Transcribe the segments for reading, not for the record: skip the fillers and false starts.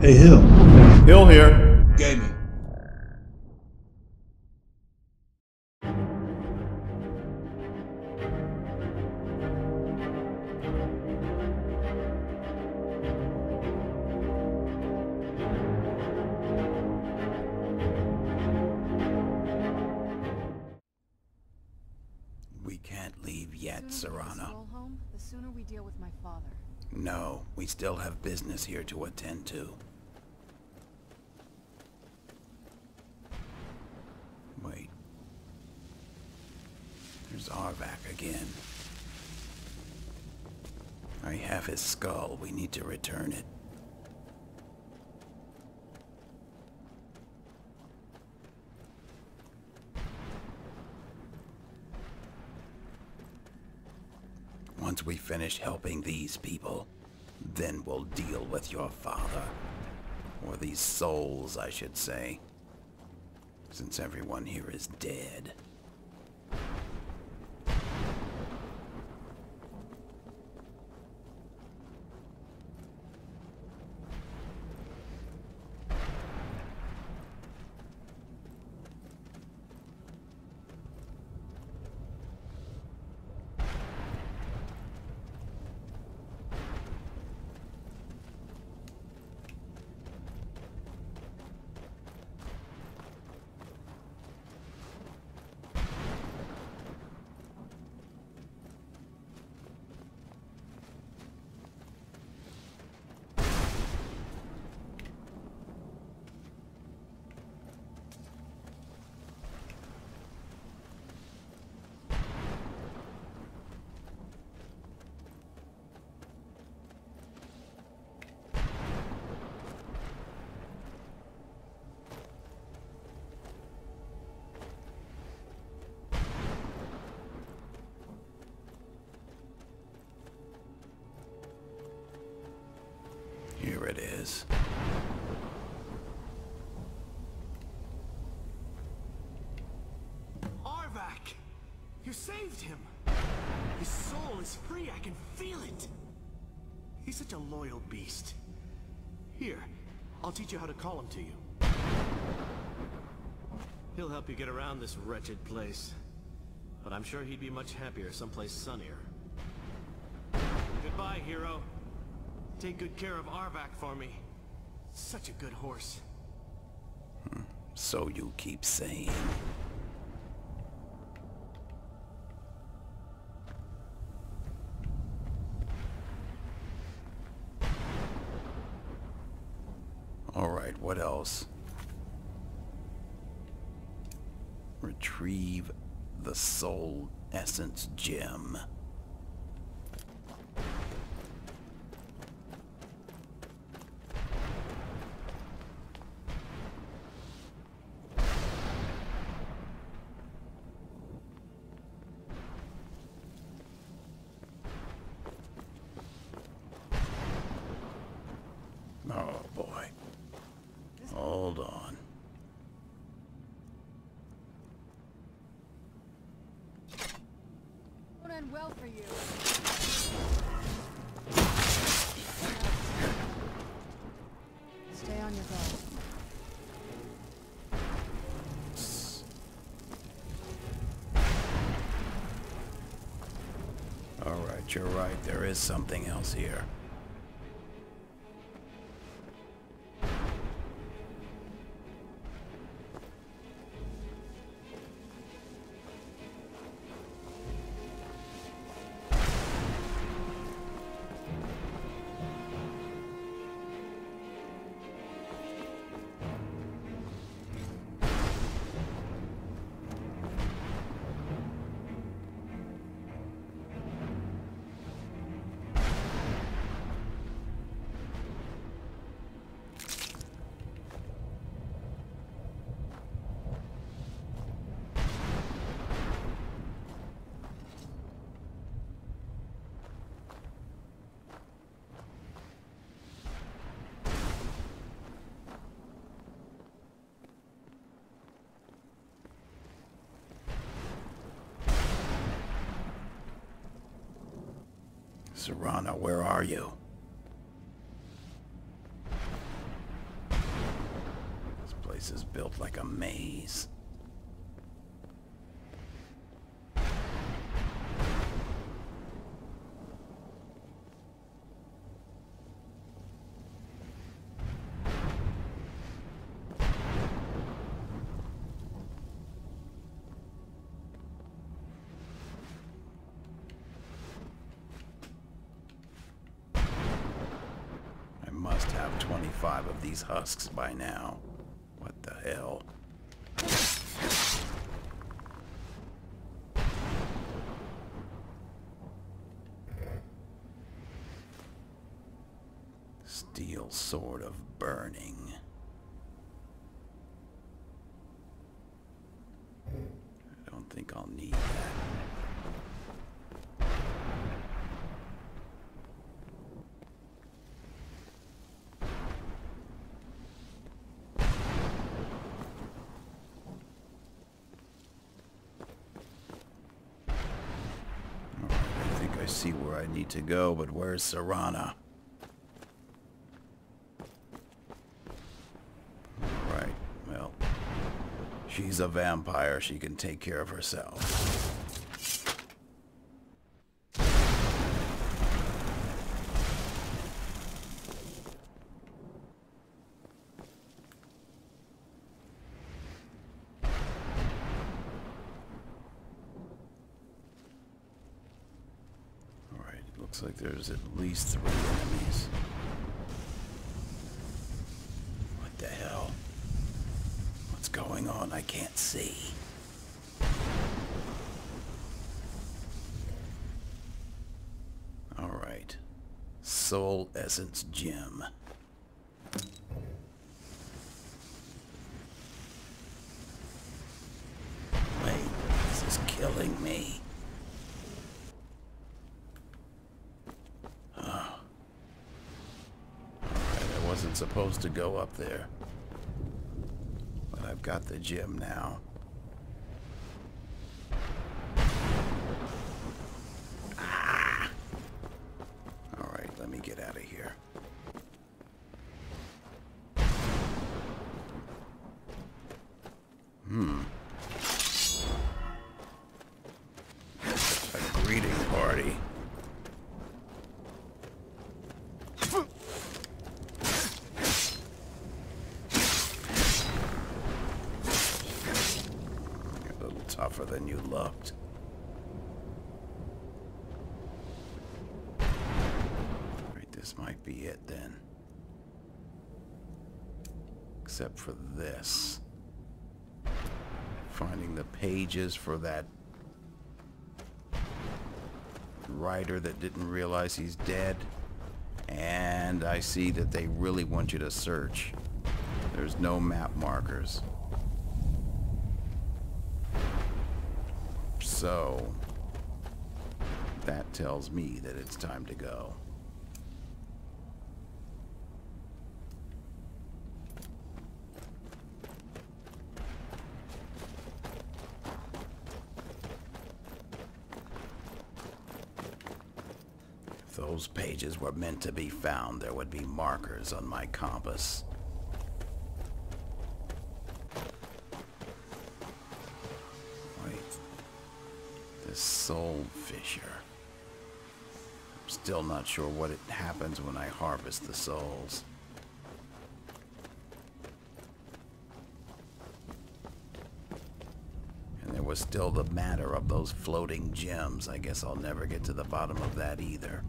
Hey, Hill. Hill Here! Gaming. We can't leave yet, Serana. The sooner we deal with my father. No, we still have business here to attend to. Wait. There's Arvak again. I have his skull. We need to return it. Once we finish helping these people, then we'll deal with your father. Or these souls, I should say. Since everyone here is dead. It is. Arvak! You saved him! His soul is free, I can feel it! He's such a loyal beast. Here, I'll teach you how to call him to you. He'll help you get around this wretched place. But I'm sure he'd be much happier someplace sunnier. Goodbye, hero. Take good care of Arvak for me. Such a good horse. So you keep saying. All right, what else? Retrieve the Soul Essence Gem. Oh boy. Hold on. Won't end well for you. Stay on your guard. All right, you're right. There is something else here. Serana, where are you? place is built like a maze. These husks by now. What the hell? Steel Sword of Burning. I don't think I'll need that. See where I need to go, but where's Serana? Alright, well, she's a vampire. She can take care of herself. Looks like there's at least 3 enemies. What the hell? What's going on? I can't see. Alright. Soul Essence Gem. Wait, this is killing me. Supposed to go up there, but I've got the gem now. Ah! All right, let me get out of here. A greeting party. Tougher than you looked. Right, this might be it then. Except for this. Finding the pages for that writer that didn't realize he's dead. And I see that they really want you to search. There's no map markers. So, that tells me that it's time to go. If those pages were meant to be found, there would be markers on my compass. Soul Fissure. I'm still not sure what happens when I harvest the souls. And there was still the matter of those floating gems. I guess I'll never get to the bottom of that either.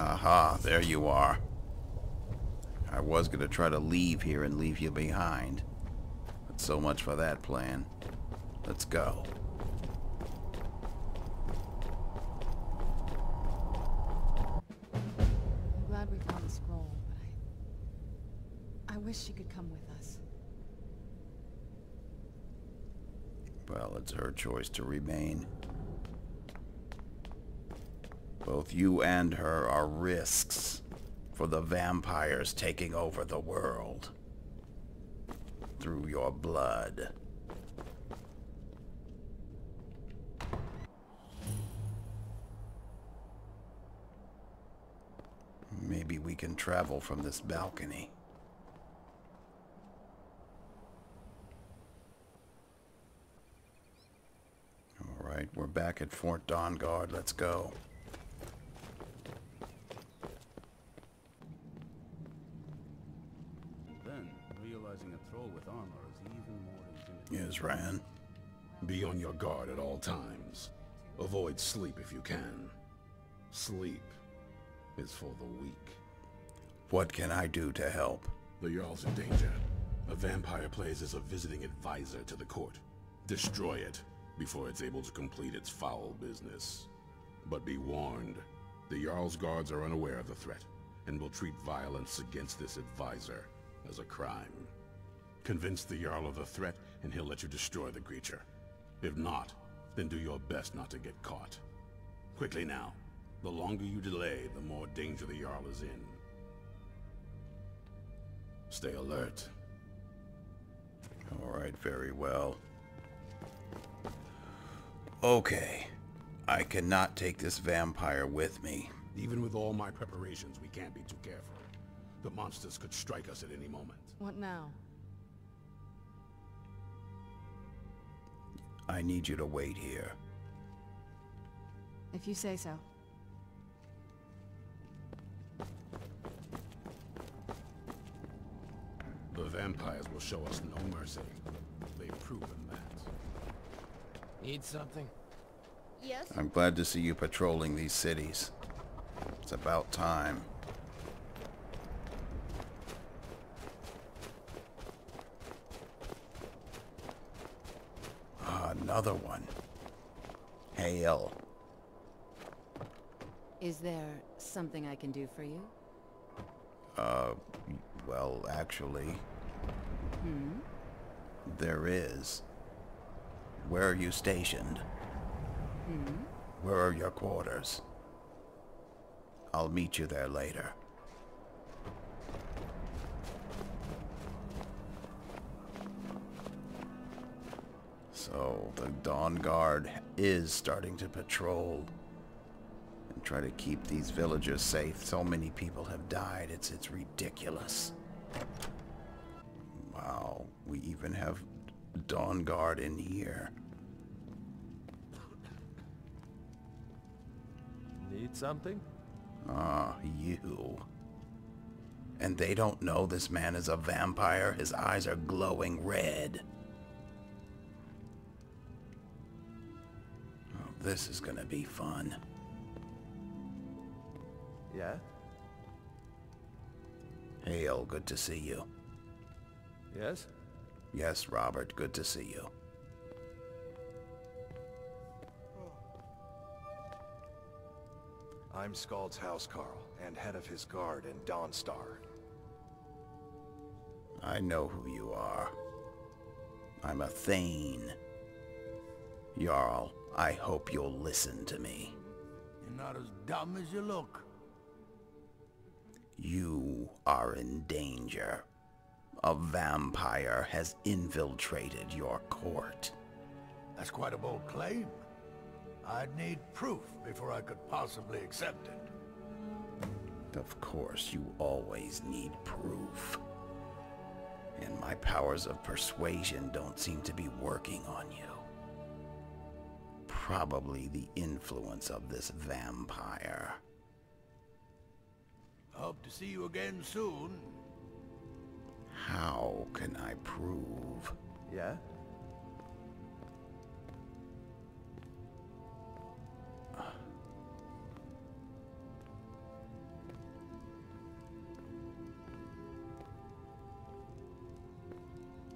Aha, there you are. I was going to try to leave here and leave you behind. But so much for that plan. Let's go. I'm glad we found the scroll, but I wish she could come with us. Well, it's her choice to remain. Both you and her are risks for the vampires taking over the world through your blood. Maybe we can travel from this balcony. All right, we're back at Fort Dawnguard. Let's go. Then, realizing a troll with armor is even more intimidating. Isran, be on your guard at all times. Avoid sleep if you can. Sleep is for the weak. What can I do to help? The Jarl's in danger. A vampire plays as a visiting advisor to the court. Destroy it before it's able to complete its foul business. But be warned, the Jarl's guards are unaware of the threat and will treat violence against this advisor as a crime. Convince the Jarl of the threat and he'll let you destroy the creature. If not, then do your best not to get caught. Quickly now. The longer you delay, the more danger the Jarl is in. Stay alert. All right, very well. Okay. I cannot take this vampire with me. Even with all my preparations, we can't be too careful. The monsters could strike us at any moment. What now? I need you to wait here. If you say so. The vampires will show us no mercy. They've proven that. Need something? Yes? I'm glad to see you patrolling these cities. It's about time. Ah, another one. Hail. Is there something I can do for you? Well, actually, there is. Where are you stationed? Where are your quarters? I'll meet you there later. So, the Dawn Guard is starting to patrol and try to keep these villagers safe. So many people have died, it's ridiculous. Wow, we even have Dawnguard in here. Need something? Ah, you. And they don't know this man is a vampire. His eyes are glowing red. Oh, this is gonna be fun. Yeah? Hail, good to see you. Yes? Yes, Robert, good to see you. I'm Skald's Housecarl, and head of his guard in Dawnstar. I know who you are. I'm a Thane. Jarl, I hope you'll listen to me. You're not as dumb as you look. You are in danger. A vampire has infiltrated your court. That's quite a bold claim. I'd need proof before I could possibly accept it. Of course, you always need proof. And my powers of persuasion don't seem to be working on you. Probably the influence of this vampire. Hope to see you again soon. How can I prove? Yeah?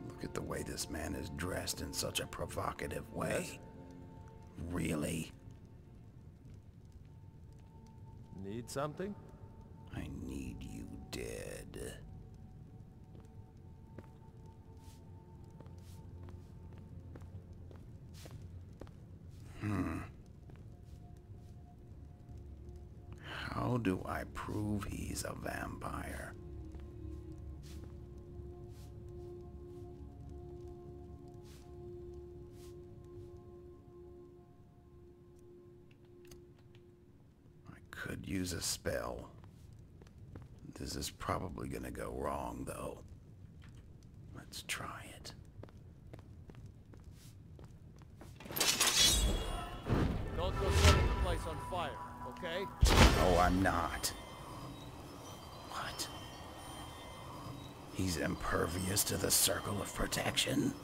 Look at the way this man is dressed in such a provocative way. Yes? Really? Need something? I need you dead. How how do I prove he's a vampire? I could use a spell. This is probably gonna go wrong, though. Let's try it. Don't go setting the place on fire, okay? No, I'm not. What? He's impervious to the circle of protection?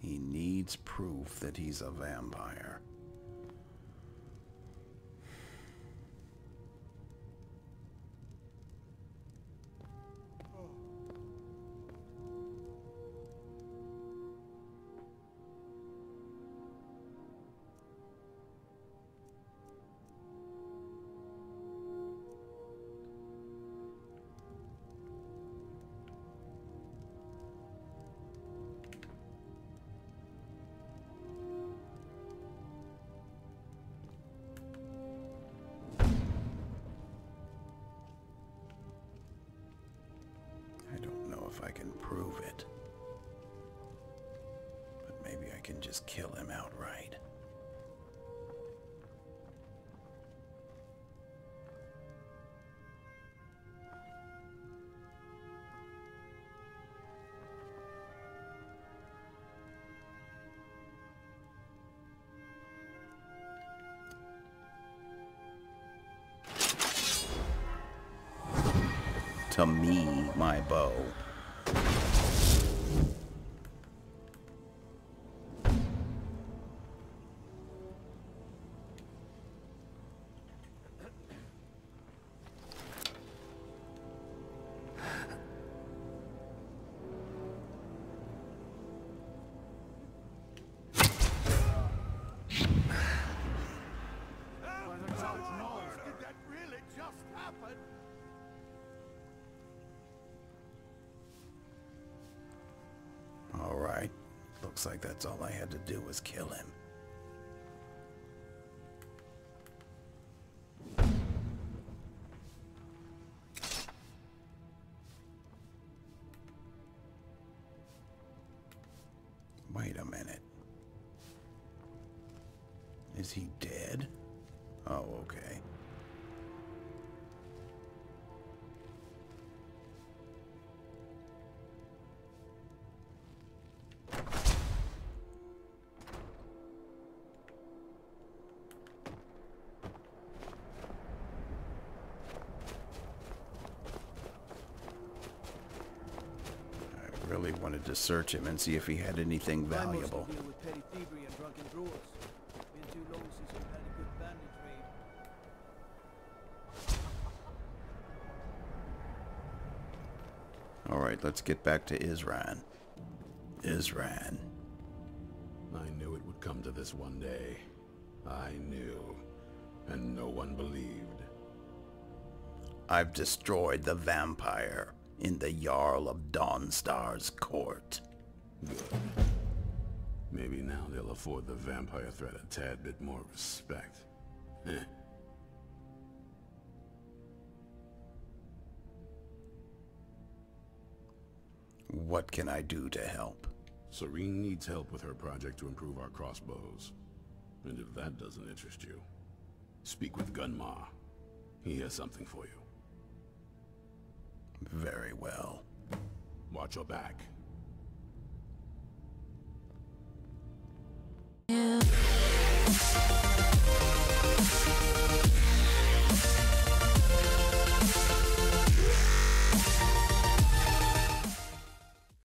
He needs proof that he's a vampire. I can prove it, but maybe I can just kill him outright. To me, my bow. Looks like that's all I had to do was kill him. Wait a minute. Is he dead? Oh, okay. Wanted to search him and see if he had anything valuable. All right, let's get back to Isran. Isran. I knew it would come to this one day. I knew, and no one believed. I've destroyed the vampire in the Jarl of Dawnstar's court. Good. Maybe now they'll afford the vampire threat a tad bit more respect. What can I do to help? Serene needs help with her project to improve our crossbows. And if that doesn't interest you, speak with Gunmar. He has something for you. Very well. Watch your back.